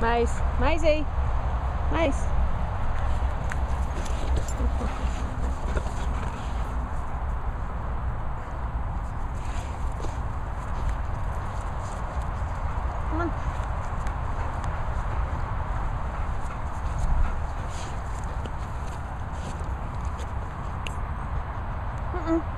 Mais, mais aí, mais. Mm-mm.